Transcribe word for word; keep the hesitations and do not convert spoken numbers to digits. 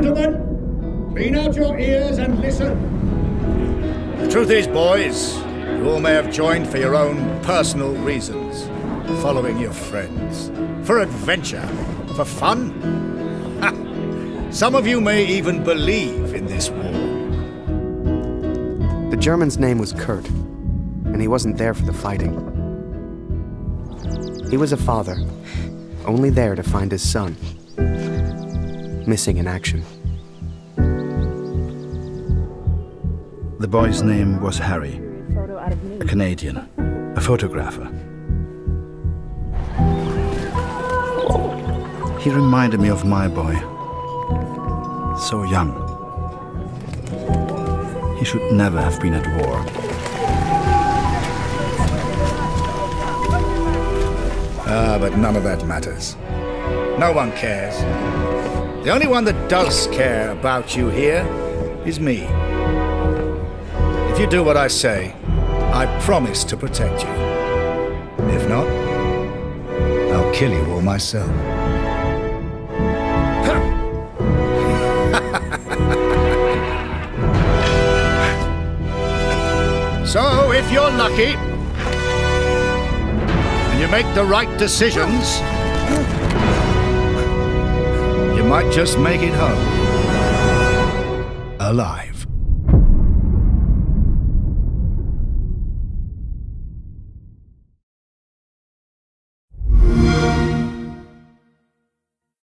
Gentlemen, clean out your ears and listen. The truth is, boys, you all may have joined for your own personal reasons. Following your friends. For adventure. For fun. Ha! Some of you may even believe in this war. The German's name was Kurt, and he wasn't there for the fighting. He was a father, only there to find his son, missing in action. The boy's name was Harry, a Canadian, a photographer. He reminded me of my boy, so young. He should never have been at war. Ah, but none of that matters. No one cares. The only one that does care about you here is me. If you do what I say, I promise to protect you. If not, I'll kill you all myself. So, if you're lucky, you make the right decisions, you might just make it home alive.